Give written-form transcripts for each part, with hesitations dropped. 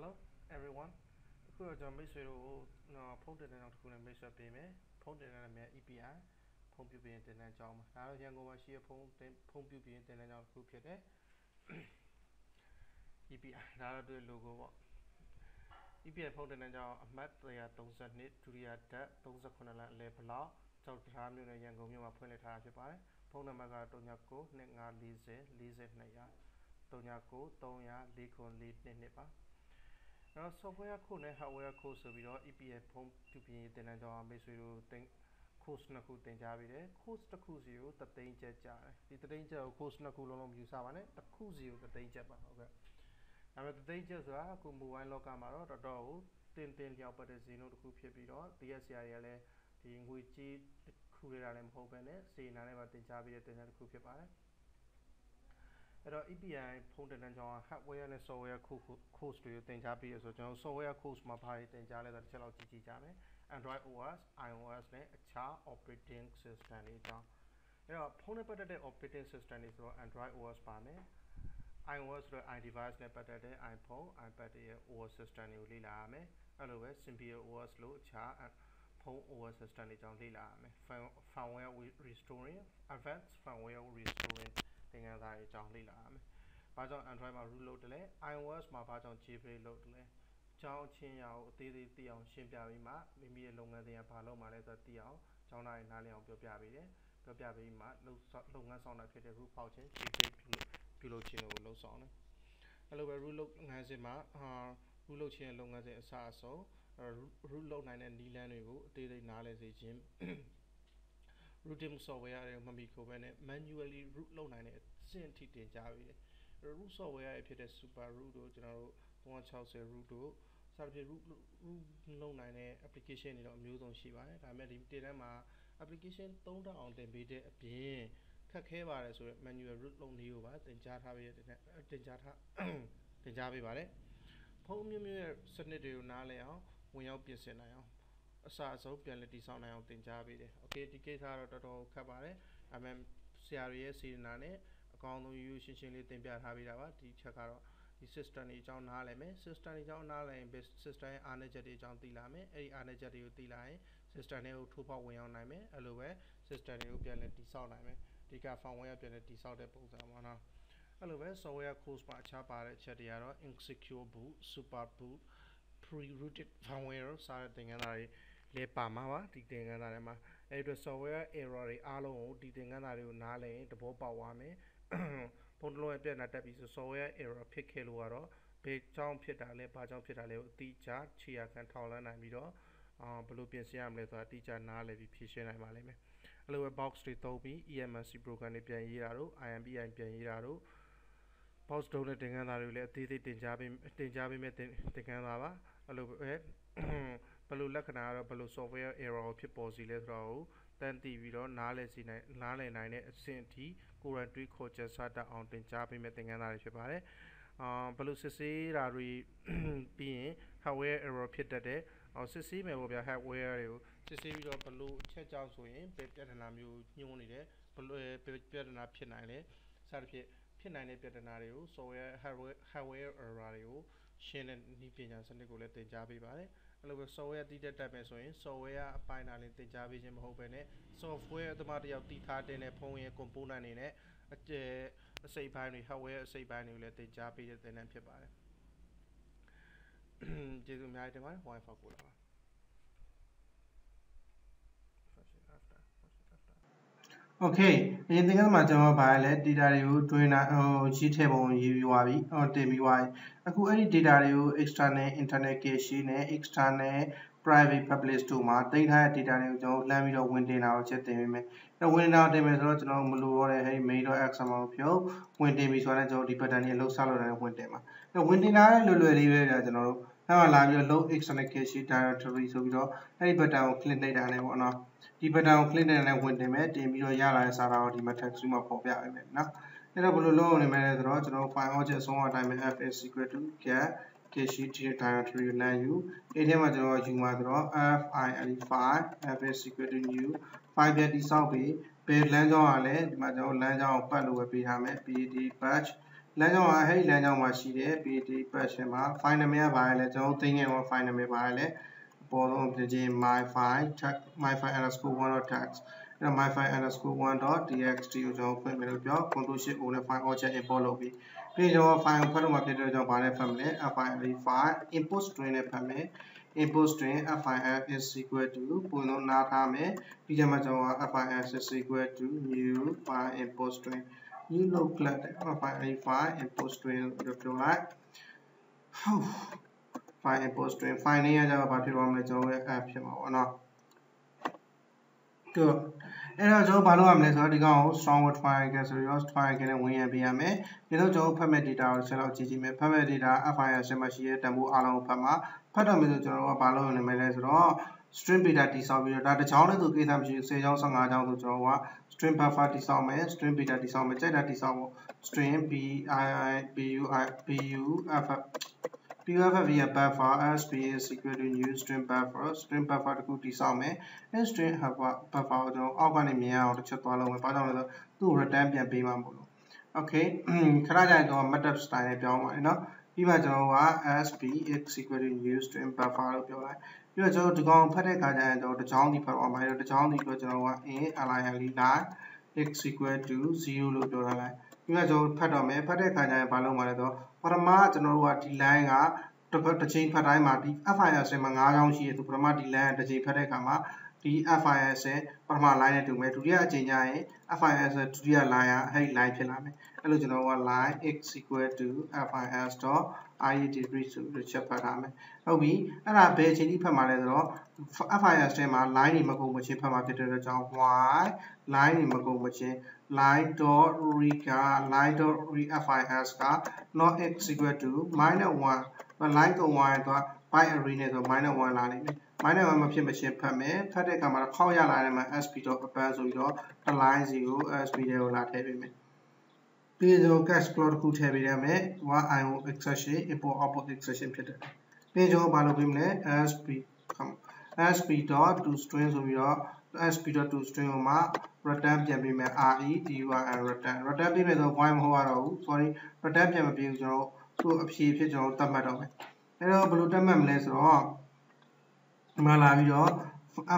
Hello everyone. Who is the user who posted an article and made a payment? Posted an EPI. Pump you internet job. Now you can go and see a pump you internet job. Group today. EPI. Now the logo. EPI posted an job. Map the 2008 to the 2000 level. So time you can go and put it out. Pona maga tonyako, nega lise naya, tonyako, tonya, likon lead nepa. Now, software cone, however, course of your EPA pump to be the Nandor, Messuru, think, coast naku tenjavide, coast the kuzio, the danger jar. The danger of coast nakulom usavane, the kuzio, the danger. Now, the dangers are Kumbu and Locamaro, the dog, Tintin Yapadezino, the Kupia Bidor, the SILA, the Inguichi. Kugelalem hopene, see Naneva Tinjabi and Kukia Pare. At our EPI, Pontan and John, halfway and so where coast to you, Tinjabi as a John, so where coast Mapai, Tinjale, the Cello Tijame, and right OS, iOS, a char operating system. There are Ponapata operating system is Android OS Pame. iOS, the iDevice, Nepatade, iPhone, iPad OS system, Ulilame, otherwise, simply OS low char. OS system is on Lila. Firmware restoring, advanced firmware restoring, thing as I is on Lila. But on Android, my rule loadle, iOS, my part on GP loadle. John Chin Yao, DDD on Shimpiavima, Mimi longer than Paloma letter Dio, John I Nali on Piabi, Piabima, Longa Song, I put a root pouch, GP Pilocino, low song. Hello, a rule as a ma, rule chin longer than a sasso. Rule 9 and Dilan, daily knowledge regime. Root software, Mamiko, manually root low 9 CNT Javi. Root software, I put a super root, general, one house a root, subject root low 9 application in a museum Shiva. I met him, Dilema application toned down the media appear. Kakeva as manual root low new was in Javi Valley. Home you scenario now. We are pissing now. Aside, so penalty sound out in Javi. Okay, the case are at all cabaret. I mean, CRS in Nane, a condo using Timbia Havida, the Chacaro, the sister is on Haleme, sister is on Nale, best sister Anajati John Tilame, a Anajati Tilai, sister Neo Tupa Wayoname, Aloe, sister Neo penalty sound. I mean, the car found where penalty sound apples and one. Aloe, so we are close by Chapare, Chatiaro, insecure boot, super boot. Pre-rooted firmware, something and I le Pamava, Diting and Arama. It was software error, Alo, Diting and Aru Nale, the Bobawame, Pondlo and Penatabi, software error, Picaluaro, Big John Pietale, Pajan Pietale, Teacher, Chia and Tolan and Mido, Bluepian Siam letter, Teacher Nale, Vipition and Malame. A little box to Toby, EMS Brogan Pian Yaro, IMB and Pian Yaro. Post donating and I will teach Tinjabi met Tikanava, a little Palu Lacanara, Palu software, error, people, zilletro, then the video, knowledge in Nale Nine, CNT, current three coaches, Sata on Tinjabi meeting and I Shabare, Palu Sissi, Rari being, however, error pit that day, or Sissi may be a hat where you Sissi video Palu, Chet John's way, Pet and I'm you, Unide, Palu, Pet and Apinale, Sarpet. Pinane Petenario, so hardware or radio, Shin and Nipinas and Nicolet Jabi Valley, and over so where did the Tabesoin, so where finally the Javi Jim Hopene, software the Maria Tita de Napoleon component in it, say binary, however, say binary let the Jabi the Nampia Valley. Did my demand? Why for good? Okay, in the Matama Violet, did I do a G table on UUI or DBY? A good did external internet case, external private published to my data did I do Lamino Windy now chat them. The wind out them is not no Mulu or a made or axama pure when they be one of the Patania low salary and Windema. The windy now, Lulu, general. Now allow your low external case directory so we don't any but down clean data and one off. Deeper down clean and I went the met, the Miro Yala is around the Mataxuma for Yamena. Then a blue loan in the road, no five objects on time have a secret to care, Kashi territory land you, Edema you mother, FI5, have a secret in you, 5 years is out, paid land on land, Madame Land on Palu, Pihame, PD patch. Import string FIS is equal to FIS is equal to new by import string. You look like FIS import string look like fine import string fine good. Era jo balu amle so digao strong word file ke so yo file ke ne win yan pi ya me. Ni lo jo format data ro sel lo ji ji me format data FIS ma shi ye tambu a long phat ma phat da me so jo lo ba lo ne me le so ro string data ti saw pi ro da ta chang le so ke sa ma shi 10 chang 15 chang so jo lo wa string buffer ti saw me string data ti saw me chai da ti saw bo string PUF via buffer SP is equal to new string buffer to cook this on me, and string buffer organic me out to follow with another to return be mambo. Okay, Karada go method style, you know, Ivajo SP is equal to new string buffer. You are to go Pataka or the Johnny for all my Johnny Gojo A, Alai Lila, X equal to zero dollar. You are to Padome, Pataka and Palomado. Parama Janova Tilanga to change Padima, the FIS among Aranji to promote the land, the Jipadekama, the FIS, Parma Lina to Meturia Jinae, FIS to Lia, Hay Lai Pelame, Elujanova Lai, X equal to FIS to IET reach to the Chapadame. Obi, and I pay Chini Pamadero, FIS Tema, Line in Magomachi Pamaketer, Y, Line in Magomachi. Line dot re FIS ka not x equal to -1 but line to y dot by arena to -1 line -1 ma phit ma chin phat me phat de ka ma khaw ya la de ma sp dot append so pi dot the line 0 sp de ko la thai pi me pi so cash plot ku thai pi de me y o exception import output exception phit de pi so ba lo pi me sp dot to string so pi dot sp dot to string ma return can be made re dur return return be made so why mo wa ro sorry return can be so jor so a phi phit jor tat mat dong me ero blu tat mat mle so ma la pi dor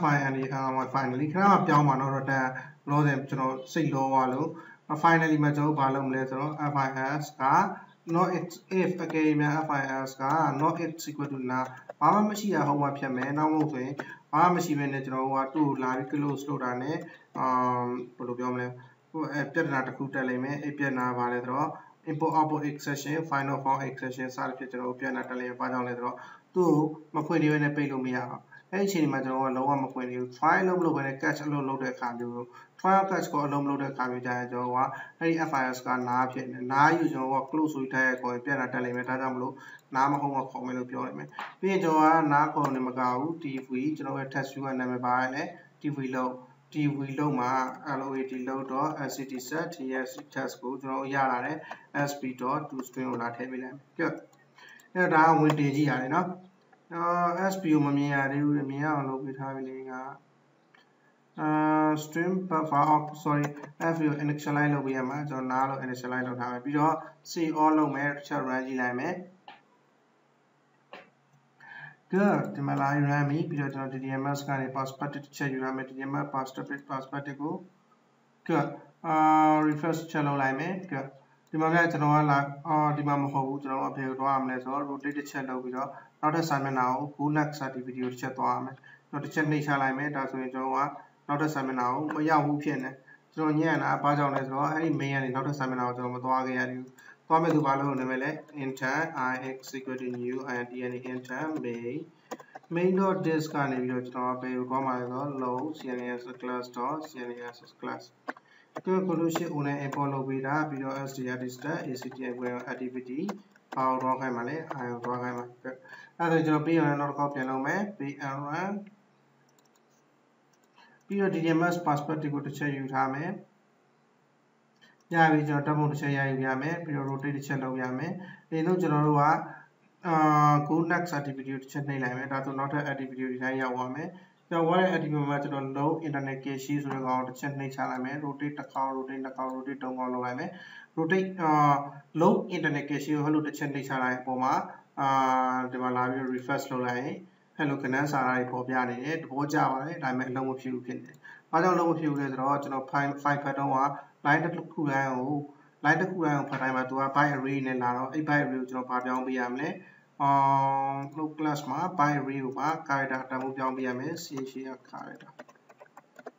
finally finally khra ma pyaung ma no return lo den jor sait lo wa lo finally ma jor ba lo mle so FIS ka not x if again FIS ka not x equal to na ba ma machi ya hong ma phit me naw mo so yin ba machi be ne jor wa to la pi close lo da ne import output exception final form exception to file T window ma LOAT load dot SCT set yes test go to Yarare SP dot to string or not heavy lamp. Good. Now with DG are enough. SPU Mamia, Rumia, look with having a string buffer. Sorry, FU initial line of Yama, John Nalo initial line of Hamabido. See all of my Rangi Lame. Good. The Malay Rami, period of the DMS can pass party to check your DMS, pass to pit, pass party go. Good. Refresh channel I made. Good. The Malay Tanoa like or the Mamaho, the Roma Pedro Amnes or rotated shadow video, not assignment now, who lacks at the video chat arm, not a chat nature I made as we draw, not assignment now, but Yahoo Pian, Zonian, a Bajon as well, any may and not assignment out of Madoagi. Comment to value namely enter I execute new and enter may dot this kind of video to pay comma low cns class dot cns class to conclusion una apollo vida video sdr dista acta activity power rock I male I rock I male other job be on not copy along me pr1 pdms passport to go to check you have Yeah, we don't want to say Yame, rotated Channel Yame. They know General Kunak certificate Chennai Lame, that not a certificate Yawame, Why at you match on low internet case is regard Chennai Chalame, rotate Takao, rotate Tongalame, rotate low internet case you hello to Chennai Chalai Poma, the Malawi refers Lolai, hello canas are Pobiani, Boja, I met long of you can. I don't know if you get rotten or pine five padoa, light the Kurao, light the Kurao Paramatua, by a rain and narrow, a by regional Pabian Biamle. Look class ma by review ma kaida tamu pyong bi ame siya kaida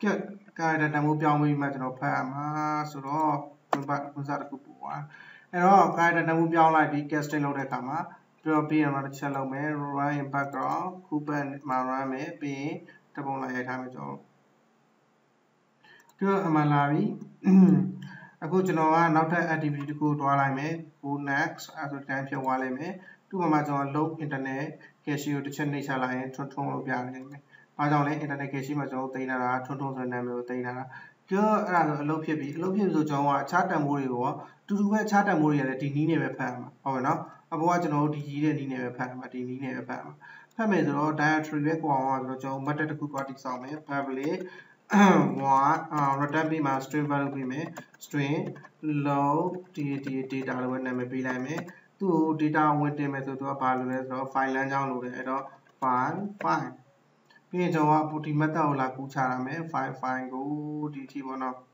kyat kaida tamu pyong bi ma chano pha ma so ro ba sa ta ku bua ai ro kaida tamu pyong lai di casting lou de ka ma pyo pi ma ta chat lou me right background coupon ma ran me pi ta pon lai ya tha me chaw kyo ama la bi aku chano a naw that activity ku twa lai me ku next as a time phwa lai me to Amazon low internet case you to Chennai Chalai to Tongo Bian. Mazon internet case Mazo, Tainara, Tonto and Namo Tainara. Girl rather low people Joa, Chatamuri or to wear Chatamuri at the Nina Pam. Or not, I've watched an old Nina Pam at the Nina Pam. Pam is all dietary requirement, but at the cookbook examen, probably one rotably master value we may strain low TTT dollar and maybe lame. To data with the method of parliament or file and download at all fine. Page over putting metal like Ucharame, fine go DT one up.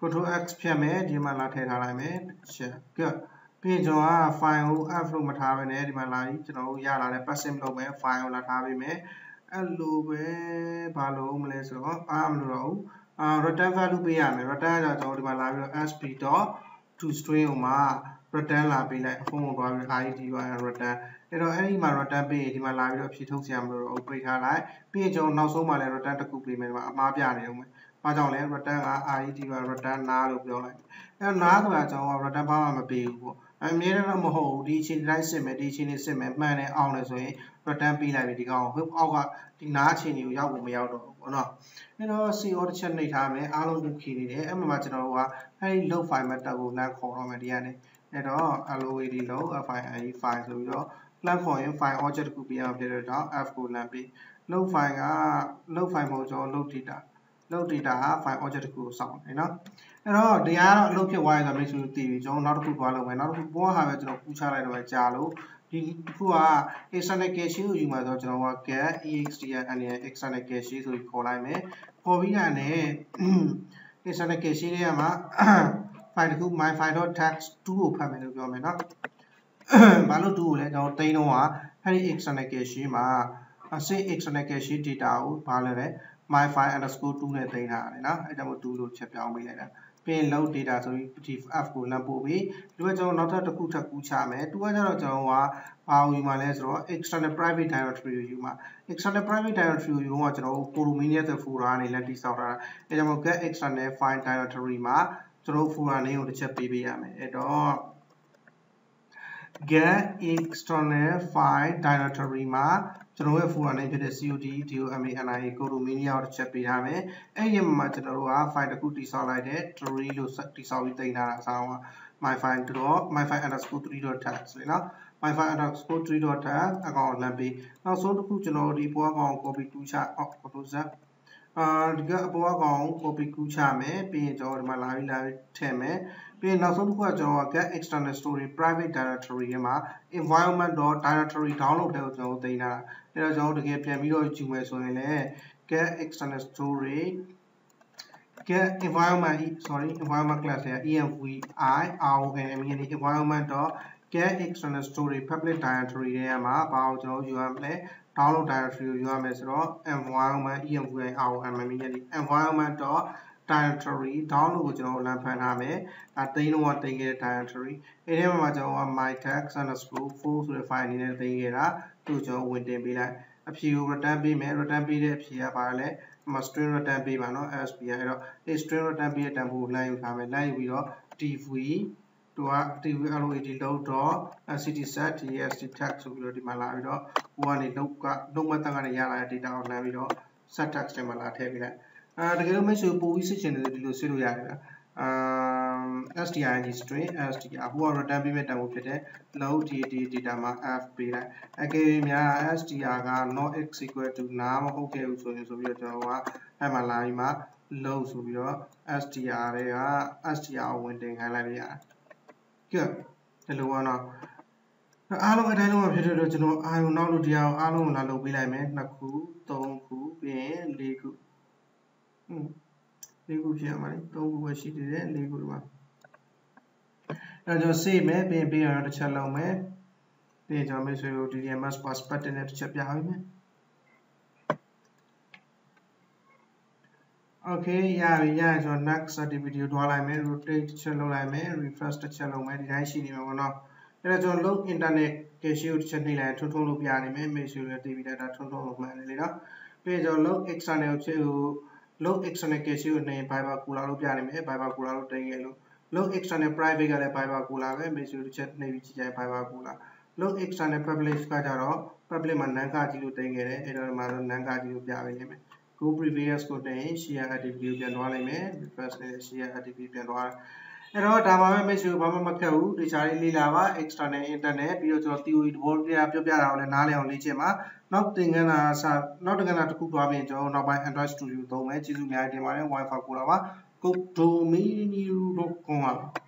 Go to XPM, Dimala Tetarame, share good. Page over fine who after Matavane, Dimala, Yala, Passim Lome, fine Latavime, and Lube, Palom, Leso, Amro, Rotan Valubiame, Rotan, Dimala, SP door to stream. Rotan labi like phone or ID or rotan. It or any marotan be the malaria of she took Sam or break her life. Page on no so many rotan to compliment Mabian. But only rotan ID or rotan now of your life. And now that's all rotan bomb a big. I'm near a moho, teaching lysem, teaching is cement, man, and honestly, rotan be like the gong. Who all got the notching you young me out or not. And all see all the Chennai time, I don't kill it, and much over. I low five metal will not call on the at all, LOAD low, FI, fine, so low, left for fine object could be updated on F could not be low fine mojo, low data, fine object could sound, you know. At all, they are local wise and make you TV, so not to follow and not to go have it of Uchara and Jalo. The who are external cases, you must know what care, EXT and external cases, we call I may, for we are a external case. My final tax to permanent government. Balu do let out Tainoa, Harry Exonakashima. I say Exonakashi did out, Palare, my fine underscore to let Taina, and I don't do chapter me later. Paying low data to be Afghan Lambobi, do it or not at the Kutakuchame, do it or Joa, how you manage or external private territory you ma. External private territory you want to know, Puruminia the Furani, Latisara, and I'm okay external fine territory ma. Throw for a new chip BBM at all. Get external file directory ma. Throw for an into the COD to American go to Minia or chip BBM. A Matadora find a good desolated to reload dissolved in a sour. My fine draw, my fine underscore 3 dot tax. My fine underscore 3 dot tax. I got lumpy. Now so the Kuchano report on copy to chat of Kotosa. Gong copy Kuchame, page or Malawi Teme, being also Kuajoga external story private directory ma environment or directory download data. It is all to get Pamilo Jumeso get external story get environment sorry environment class here EMVI ROME environment or get external story public directory ma about UMA download directory UMS or environment EMVI ROME environment or directory download journal lampaname at the one thing directory in my tax underscore full to define in the to joe with them be like a few rotambi may rotambi de pia parle must string rotambi mano as piero a string rotambi a tambu line family line video TV to active LOAD low door and city set TST tax security malavido one in no matanga yala did out navido set tax temala table. The government should be sitting in the STI history STI our data be data fit low tt data ma f be okay mya STR ga not x equal to na ma hot ke so so bi jao wa ma line ma low so bi STR re ga STR win tin khai lai bi ya good hello na I don't know if you don't know. I don't know if you don't know. I don't Let us look internet case you channel to look anime, make sure that TV data to look my leader. Page or look external to look external case you name Piba Kula of Yanime, Piba Kula of the yellow. Look external private gallery Piba Kula, make sure to check Navy Piba Kula. Look external public Kajaro, public Mananga to Tangere, Edel Maran Nanga to Yavime. Go previous good day, she had a view and one name, first she had a view and one. Error Tama Meshu Bama Macau, Richard Lilava, external internet, POT, Volta, Piara, and Ale on Lichema, nothing and not gonna cook to Amage or not by Android Studio, though, which is my idea, my wife, Kurava, cook to me, you don't come up.